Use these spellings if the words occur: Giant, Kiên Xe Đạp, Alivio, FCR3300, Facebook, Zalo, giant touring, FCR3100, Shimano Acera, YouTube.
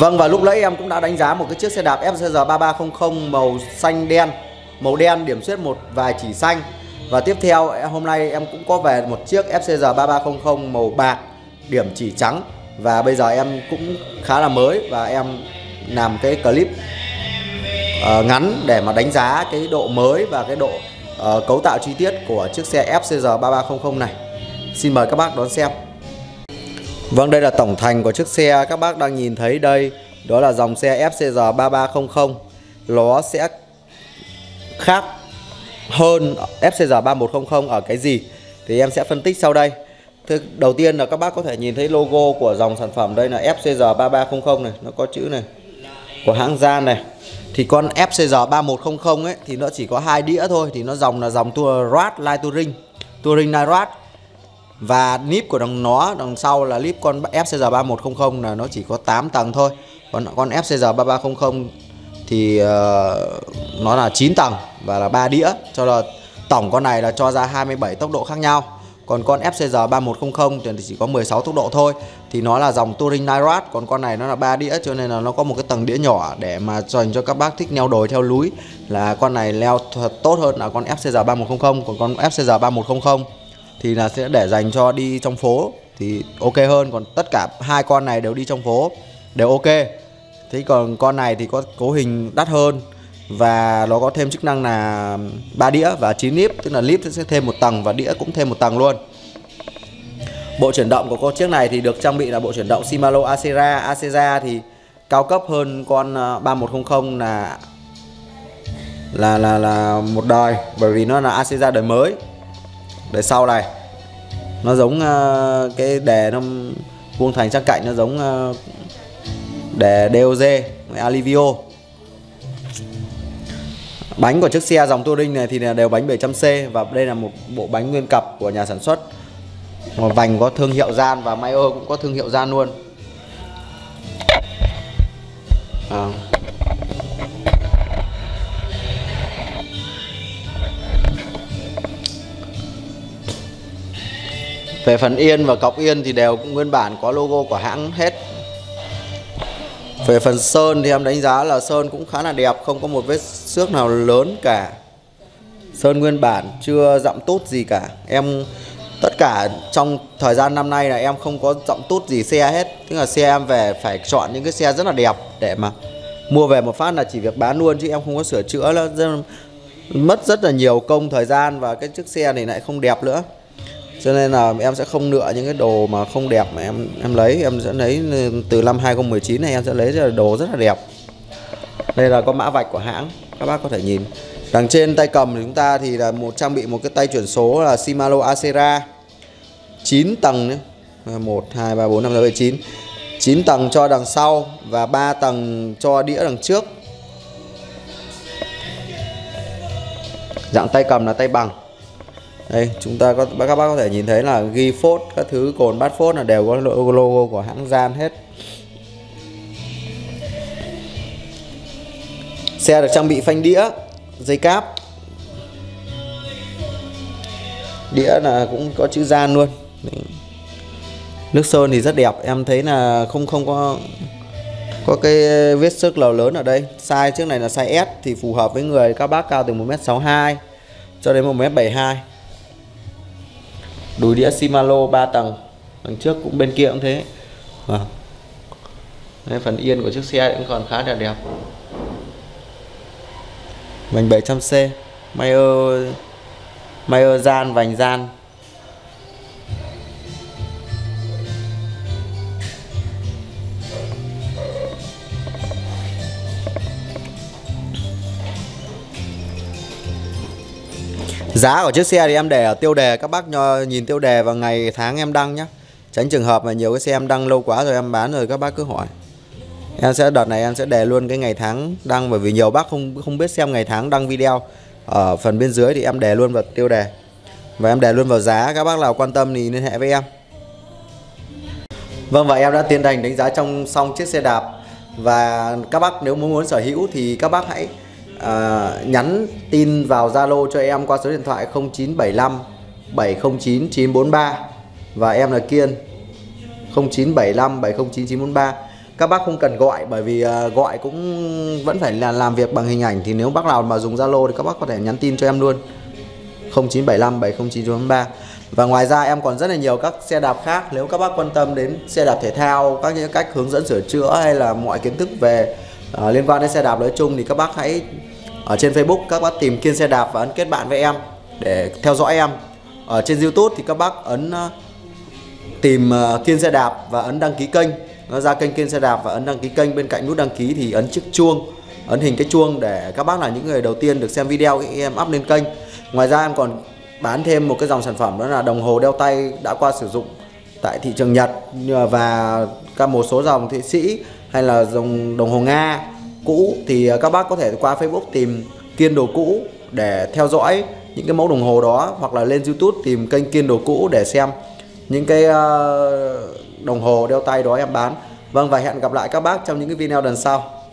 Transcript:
Vâng, và lúc nãy em cũng đã đánh giá một cái chiếc xe đạp FCR3300 màu xanh đen, màu đen điểm xuyết một vài chỉ xanh. Và tiếp theo hôm nay em cũng có về một chiếc FCR3300 màu bạc điểm chỉ trắng. Và bây giờ em cũng khá là mới và em làm cái clip ngắn để mà đánh giá cái độ mới và cái độ cấu tạo chi tiết của chiếc xe FCR3300 này. Xin mời các bác đón xem. Vâng, đây là tổng thành của chiếc xe. Các bác đang nhìn thấy đây, đó là dòng xe FCR3300. Nó sẽ khác hơn FCR3100 ở cái gì thì em sẽ phân tích sau đây. Đầu tiên là các bác có thể nhìn thấy logo của dòng sản phẩm. Đây là FCR3300 này, nó có chữ này của hãng Giant này. Thì con FCR3100 ấy thì nó chỉ có hai đĩa thôi, thì nó dòng là dòng Touring Light Rad. Và nip của nó đằng sau là nip con FCR3100 là nó chỉ có 8 tầng thôi. Còn con FCR3300 thì nó là 9 tầng và là 3 đĩa, cho là tổng con này là cho ra 27 tốc độ khác nhau. Còn con FCR3100 thì chỉ có 16 tốc độ thôi, thì nó là dòng Touring Light Rad. Còn con này nó là 3 đĩa, cho nên là nó có một cái tầng đĩa nhỏ để mà dành cho các bác thích leo đồi theo núi, là con này leo thật tốt hơn là con FCR3100. Còn con FCR3100 thì là sẽ để dành cho đi trong phố thì ok hơn. Còn tất cả hai con này đều đi trong phố đều ok. Thế còn con này thì có cấu hình đắt hơn và nó có thêm chức năng là 3 đĩa và 9 nip, tức là nip sẽ thêm một tầng và đĩa cũng thêm một tầng luôn. Bộ chuyển động của con chiếc này thì được trang bị là bộ chuyển động Shimano Acera thì cao cấp hơn con 3100 là một đời, bởi vì nó là Acera đời mới. Đời sau này nó giống cái đề nó vuông thành sang cạnh, nó giống đề DOJ Alivio. Bánh của chiếc xe dòng Touring này thì là đều bánh 700C và đây là một bộ bánh nguyên cặp của nhà sản xuất. Vành có thương hiệu Gian và Mayer cũng có thương hiệu Gian luôn. Về phần yên và cọc yên thì đều cũng nguyên bản có logo của hãng hết. Về phần sơn thì em đánh giá là sơn cũng khá là đẹp, không có một vết xước nào lớn cả. Sơn nguyên bản, chưa dặm tút gì cả. Em tất cả trong thời gian năm nay là em không có dặm tút gì xe hết. Tức là xe em về phải chọn những cái xe rất là đẹp để mà mua về một phát là chỉ việc bán luôn, chứ em không có sửa chữa nữa. Mất rất là nhiều công thời gian và cái chiếc xe này lại không đẹp nữa. Cho nên là em sẽ không lựa những cái đồ mà không đẹp mà em lấy. Em sẽ lấy từ năm 2019 này, em sẽ lấy đồ rất là đẹp. Đây là con mã vạch của hãng, các bác có thể nhìn. Đằng trên tay cầm của chúng ta thì là trang bị một cái tay chuyển số là Shimano Acera 9 tầng nữa. 1, 2, 3, 4, 5, 6, 7, 9 9 tầng cho đằng sau và 3 tầng cho đĩa đằng trước. Dạng tay cầm là tay bằng. Đây, chúng ta các bác có thể nhìn thấy là ghi phốt, các thứ cồn bát phốt là đều có logo của hãng Gian hết. Xe được trang bị phanh đĩa, dây cáp. Đĩa là cũng có chữ Gian luôn. Nước sơn thì rất đẹp, em thấy là không có cái vết xước nào lớn ở đây. Size trước này là size S thì phù hợp với người các bác cao từ 1m62 cho đến 1m72. Đùi đĩa Shimano 3 tầng, đằng trước cũng bên kia cũng thế. Đây, phần yên của chiếc xe cũng còn khá là đẹp. Vành 700C, Mayer Gian, vành Gian. Giá của chiếc xe thì em để ở tiêu đề, các bác nhìn tiêu đề và ngày tháng em đăng nhé. Tránh trường hợp mà nhiều cái xe em đăng lâu quá rồi em bán rồi các bác cứ hỏi. Em sẽ đợt này em sẽ để luôn cái ngày tháng đăng, bởi vì nhiều bác không biết xem ngày tháng đăng video. Ở phần bên dưới thì em để luôn vào tiêu đề. Và em để luôn vào giá, các bác nào quan tâm thì liên hệ với em. Vâng, và em đã tiến hành đánh giá xong chiếc xe đạp. Và các bác nếu muốn sở hữu thì các bác hãy nhắn tin vào Zalo cho em qua số điện thoại 0975 709 943 và em là Kiên 0975 709 943. Các bác không cần gọi, bởi vì gọi cũng vẫn phải là làm việc bằng hình ảnh. Thì nếu bác nào mà dùng Zalo thì các bác có thể nhắn tin cho em luôn 0975 709 943. Và ngoài ra em còn rất là nhiều các xe đạp khác. Nếu các bác quan tâm đến xe đạp thể thao, các những cách hướng dẫn sửa chữa hay là mọi kiến thức về liên quan đến xe đạp nói chung, thì các bác hãy ở trên Facebook các bác tìm Kiên Xe Đạp và ấn kết bạn với em để theo dõi em. Ở trên YouTube thì các bác ấn tìm Kiên Xe Đạp và ấn đăng ký kênh. Nó ra kênh Kiên Xe Đạp và ấn đăng ký kênh, bên cạnh nút đăng ký thì ấn chiếc chuông, ấn hình cái chuông để các bác là những người đầu tiên được xem video khi em up lên kênh. Ngoài ra em còn bán thêm một cái dòng sản phẩm, đó là đồng hồ đeo tay đã qua sử dụng tại thị trường Nhật và cả một số dòng Thụy Sĩ hay là dòng đồng hồ Nga cũ, thì các bác có thể qua Facebook tìm Kiên Đồ Cũ để theo dõi những cái mẫu đồng hồ đó, hoặc là lên YouTube tìm kênh Kiên Đồ Cũ để xem những cái đồng hồ đeo tay đó em bán. Vâng, và hẹn gặp lại các bác trong những cái video lần sau.